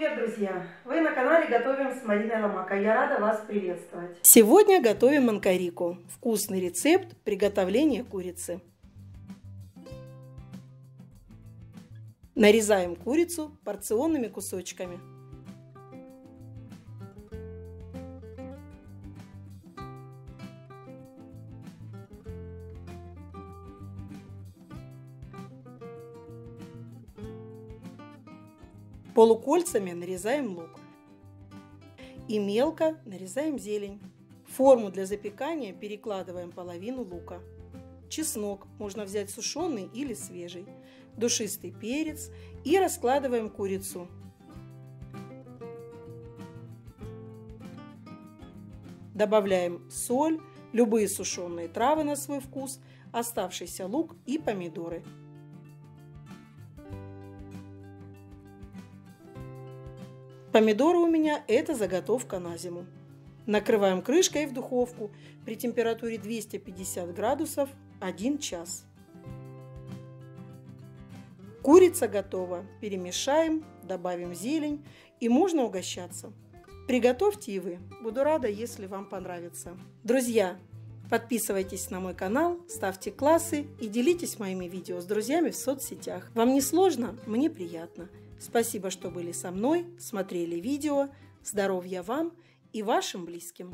Привет, друзья! Вы на канале «Готовим с Мариной Ломакой». Я рада вас приветствовать. Сегодня готовим манкарику. Вкусный рецепт приготовления курицы. Нарезаем курицу порционными кусочками. Полукольцами нарезаем лук и мелко нарезаем зелень. В форму для запекания перекладываем половину лука. Чеснок можно взять сушеный или свежий. Душистый перец и раскладываем курицу. Добавляем соль, любые сушеные травы на свой вкус, оставшийся лук и помидоры. Помидоры у меня – это заготовка на зиму. Накрываем крышкой в духовку при температуре 250 градусов 1 час. Курица готова. Перемешаем, добавим зелень и можно угощаться. Приготовьте и вы. Буду рада, если вам понравится. Друзья, подписывайтесь на мой канал, ставьте классы и делитесь моими видео с друзьями в соцсетях. Вам не сложно, мне приятно. Спасибо, что были со мной, смотрели видео. Здоровья вам и вашим близким!